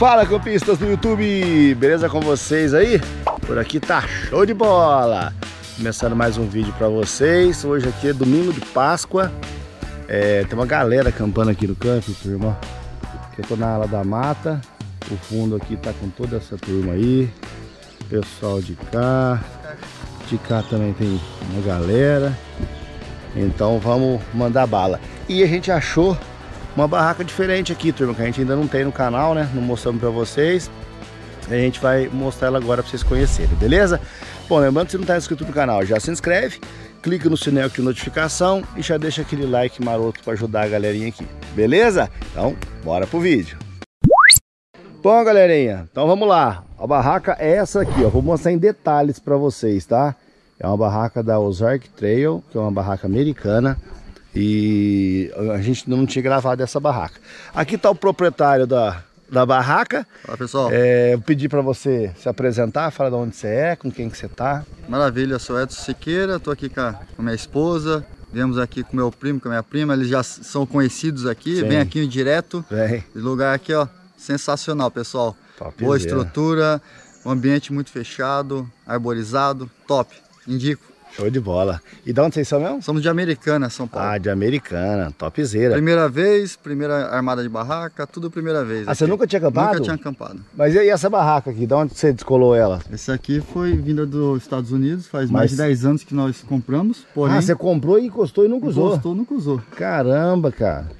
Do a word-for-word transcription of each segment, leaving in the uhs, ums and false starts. Fala, campistas do YouTube, beleza com vocês aí? Por aqui tá show de bola! Começando mais um vídeo pra vocês. Hoje aqui é domingo de Páscoa. É, tem uma galera acampando aqui no camping, turma. Eu tô na ala da mata. O fundo aqui tá com toda essa turma aí. Pessoal de cá. De cá também tem uma galera. Então vamos mandar bala. E a gente achou uma barraca diferente aqui, turma, que a gente ainda não tem no canal, né? Não mostramos pra vocês. A gente vai mostrar ela agora pra vocês conhecerem, beleza? Bom, lembrando que se não tá inscrito no canal, já se inscreve, clica no sininho de notificação e já deixa aquele like maroto pra ajudar a galerinha aqui, beleza? Então, bora pro vídeo. Bom, galerinha, então vamos lá. A barraca é essa aqui, ó. Vou mostrar em detalhes pra vocês, tá? É uma barraca da Ozark Trail, que é uma barraca americana. E a gente não tinha gravado essa barraca. Aqui tá o proprietário da, da barraca. Fala, pessoal. É, eu pedi para você se apresentar, fala de onde você é, com quem que você tá. Maravilha, eu sou Edson Siqueira, tô aqui com a, com a minha esposa. Viemos aqui com meu primo, com a minha prima. Eles já são conhecidos aqui, sim. Vem aqui direto. Vem. Esse lugar aqui, ó, sensacional, pessoal. Top. Boa estrutura, um ambiente muito fechado, arborizado, top. Indico. Show de bola. E de onde vocês são mesmo? Somos de Americana, São Paulo. Ah, de Americana, topzera. Primeira vez, primeira armada de barraca, tudo primeira vez. Ah, aqui. Você nunca tinha acampado? Nunca tinha acampado. Mas e essa barraca aqui, de onde você descolou ela? Essa aqui foi vinda dos Estados Unidos, faz Mas... mais de dez anos que nós compramos. Porém... Ah, você comprou e encostou e nunca usou? Encostou e nunca usou. Caramba, cara.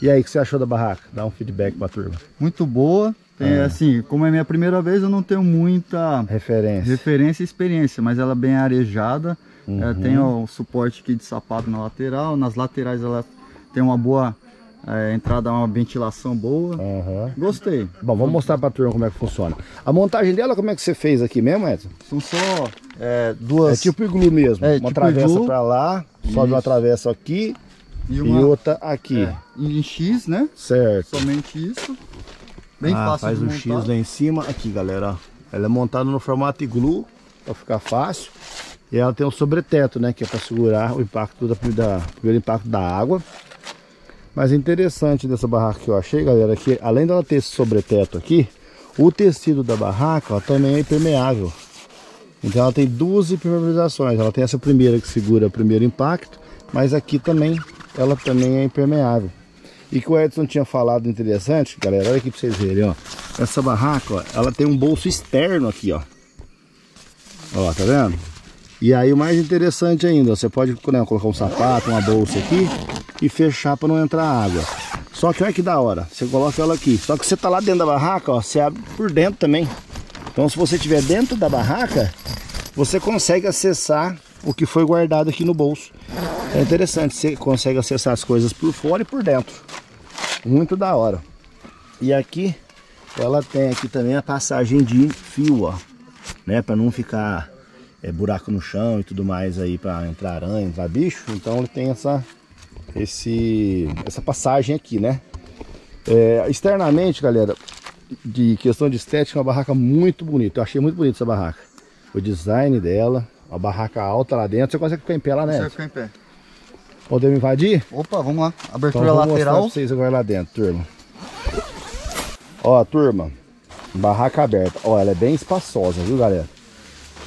E aí, o que você achou da barraca? Dá um feedback pra turma. Muito boa. É, assim, como é minha primeira vez, eu não tenho muita referência, referência e experiência, mas ela é bem arejada, uhum. é, tem ó, o suporte aqui de sapato na lateral, nas laterais ela tem uma boa é, entrada, uma ventilação boa, uhum. Gostei. Bom, vamos mostrar para a turma como é que funciona. A montagem dela, como é que você fez aqui mesmo, Edson? São só é, duas... É tipo iglu mesmo, é, uma tipo travessa para lá, só de uma travessa aqui e, uma... e outra aqui. É, em X, né? Certo. Somente isso. Bem ah, fácil faz o X lá em cima. Aqui, galera, ela é montada no formato iglu, para ficar fácil. E ela tem um sobreteto, né, que é para segurar o impacto da, da, primeiro impacto da água. Mas é interessante dessa barraca que eu achei, galera, que além dela ter esse sobreteto aqui, o tecido da barraca, ó, também é impermeável. Então ela tem duas impermeabilizações. Ela tem essa primeira que segura o primeiro impacto, mas aqui também, ela também é impermeável. E que o Edson tinha falado interessante, galera, olha aqui pra vocês verem, ó. Essa barraca, ó, ela tem um bolso externo aqui, ó. Ó, tá vendo? E aí o mais interessante ainda, ó, você pode, né, colocar um sapato, uma bolsa aqui e fechar pra não entrar água. Só que olha que da hora, você coloca ela aqui. Só que você tá lá dentro da barraca, ó, você abre por dentro também. Então se você estiver dentro da barraca, você consegue acessar o que foi guardado aqui no bolso. É interessante, você consegue acessar as coisas por fora e por dentro. Muito da hora. E aqui, ela tem aqui também a passagem de fio, ó. Né? Para não ficar é, buraco no chão e tudo mais aí, para entrar aranha, entrar bicho. Então ele tem essa, esse, essa passagem aqui, né? É, externamente, galera, de questão de estética, é uma barraca muito bonita. Eu achei muito bonita essa barraca. O design dela, a barraca alta lá dentro. Você consegue ficar em pé lá, né? Consegue ficar em pé. Podemos invadir? Opa, vamos lá. Abertura então, vamos lateral. Vou mostrar pra vocês agora lá dentro, turma. Ó, turma. Barraca aberta. Ó, ela é bem espaçosa, viu, galera?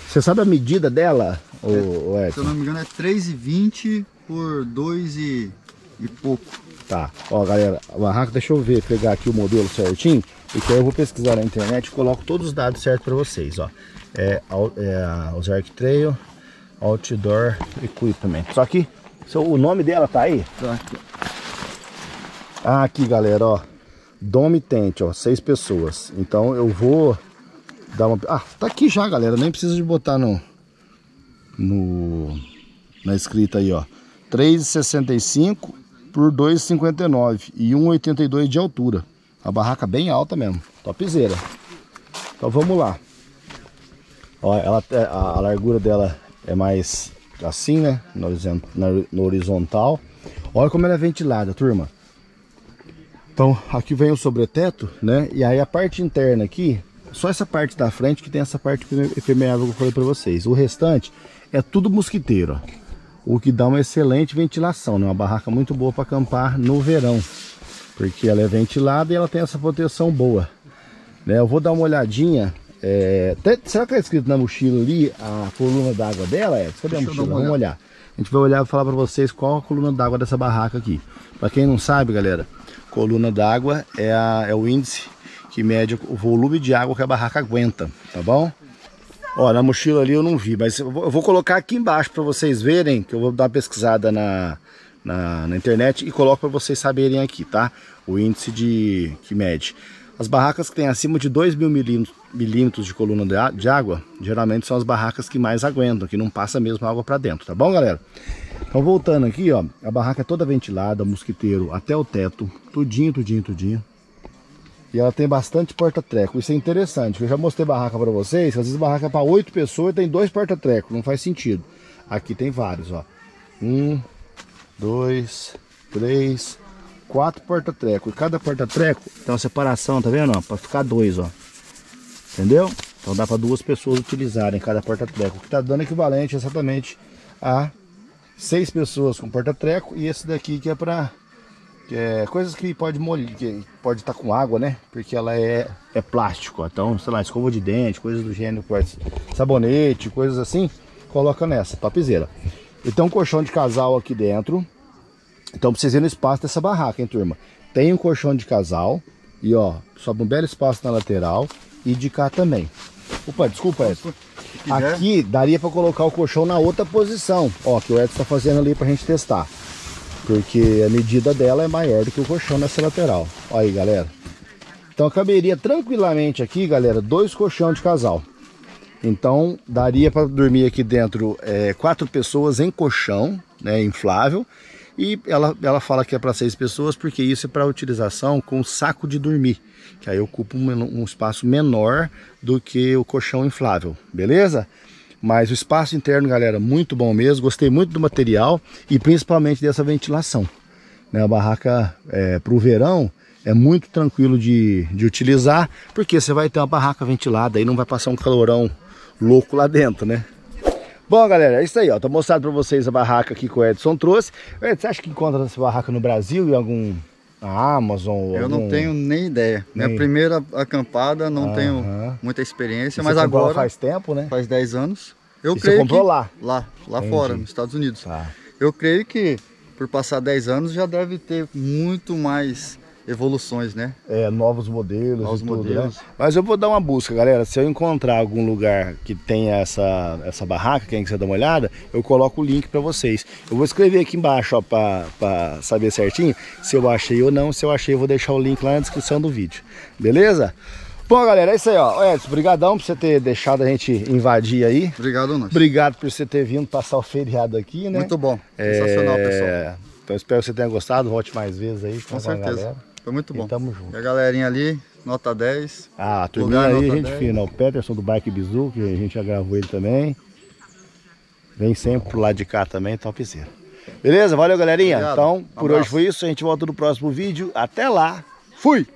Você sabe a medida dela, é, ô, Edson? Se eu não me engano, é três e vinte por dois e, e pouco. Tá. Ó, galera, a barraca, deixa eu ver, pegar aqui o modelo certinho. E que aí eu vou pesquisar na internet e coloco todos os dados certos pra vocês, ó. É, é a Ozark Trail Outdoor Equipment. Só que... O nome dela tá aí? Tá aqui. Ah, aqui, galera, ó. Dome Tent, ó. Seis pessoas. Então eu vou dar uma... Ah, tá aqui já, galera. Nem precisa de botar no... no... na escrita aí, ó. três e sessenta e cinco por dois e cinquenta e nove e um e oitenta e dois de altura. A barraca bem alta mesmo. Topzera. Então vamos lá. Ó, ela, a largura dela é mais... assim, né, no horizontal. Olha como ela é ventilada, turma. Então aqui vem o sobreteto, né, e aí a parte interna aqui, só essa parte da frente que tem essa parte impermeável que eu falei pra vocês. O restante é tudo mosquiteiro, ó. O que dá uma excelente ventilação, né, uma barraca muito boa para acampar no verão, porque ela é ventilada e ela tem essa proteção boa. né? Eu vou dar uma olhadinha. É, até, será que tá escrito na mochila ali a coluna d'água dela? É, cadê a mochila? Vamos olhar. A gente vai olhar e falar para vocês qual a coluna d'água dessa barraca aqui. Para quem não sabe, galera, coluna d'água é, é o índice que mede o volume de água que a barraca aguenta, tá bom? Ó, na mochila ali eu não vi, mas eu vou, eu vou colocar aqui embaixo para vocês verem, que eu vou dar uma pesquisada na, na, na internet e coloco para vocês saberem aqui, tá? O índice de, que mede. As barracas que tem acima de dois mil milímetros, milímetros de coluna de, de água, geralmente são as barracas que mais aguentam, que não passa mesmo água para dentro, tá bom, galera? Então, voltando aqui, ó, a barraca é toda ventilada, mosquiteiro até o teto, tudinho, tudinho, tudinho. E ela tem bastante porta-treco, isso é interessante, eu já mostrei barraca para vocês, às vezes barraca é para oito pessoas e tem dois porta-treco, não faz sentido. Aqui tem vários, ó. Um, dois, três, quatro porta-treco. E cada porta-treco tem uma separação, tá vendo? Para ficar dois, ó. Entendeu? Então dá para duas pessoas utilizarem cada porta-treco, o que tá dando equivalente exatamente a seis pessoas com porta-treco, e esse daqui que é para... Que é, coisas que pode molhar, que pode estar com água, né? Porque ela é, é plástico, então, sei lá, escova de dente, coisas do gênero, sabonete, coisas assim, coloca nessa, topzera. E tem um colchão de casal aqui dentro, então pra vocês verem o espaço dessa barraca, hein, turma? Tem um colchão de casal, e ó, sobe um belo espaço na lateral, e de cá também. Opa, desculpa, Edson. Aqui daria pra colocar o colchão na outra posição, ó, que o Edson tá fazendo ali pra gente testar. Porque a medida dela é maior do que o colchão nessa lateral. Olha aí, galera. Então caberia tranquilamente aqui, galera, dois colchões de casal. Então daria para dormir aqui dentro é, quatro pessoas em colchão, né, inflável. E ela, ela fala que é para seis pessoas, porque isso é para utilização com saco de dormir. Que aí ocupa um, um espaço menor do que o colchão inflável, beleza? Mas o espaço interno, galera, muito bom mesmo. Gostei muito do material e principalmente dessa ventilação. Né? A barraca é, para o verão é muito tranquilo de, de utilizar, porque você vai ter uma barraca ventilada e não vai passar um calorão louco lá dentro, né? Bom, galera, é isso aí, ó. Tô mostrando para vocês a barraca aqui que o Edson trouxe. Edson, você acha que encontra essa barraca no Brasil e algum... A Amazon? Eu algum... não tenho nem ideia. Nem... Minha primeira acampada, não ah, tenho ah. muita experiência, e mas agora... faz tempo, né? Faz dez anos. Eu e creio você comprou que... lá? Lá, lá Entendi. Fora, nos Estados Unidos. Tá. Eu creio que por passar dez anos já deve ter muito mais evoluções, né? É, novos modelos. Novos tudo, modelos. Né? Mas eu vou dar uma busca, galera. Se eu encontrar algum lugar que tenha essa, essa barraca, quem quiser dar uma olhada, eu coloco o link para vocês. Eu vou escrever aqui embaixo, ó, para saber certinho se eu achei ou não. Se eu achei, eu vou deixar o link lá na descrição do vídeo. Beleza? Bom, galera, é isso aí, ó. Edson, brigadão por você ter deixado a gente invadir aí. Obrigado, nós. Obrigado por você ter vindo passar o feriado aqui, né? Muito bom. É... Sensacional, pessoal. Então, espero que você tenha gostado. Volte mais vezes aí. Com certeza. Galera. Foi muito bom. E tamo junto. E a galerinha ali, nota dez. Ah, a turminha aí, gente fina. O Peterson do Bike Bizu, que a gente já gravou ele também. Vem sempre pro lado de cá também, topzera. Beleza? Valeu, galerinha. Obrigado. Então, por hoje foi isso. A gente volta no próximo vídeo. Até lá. Fui!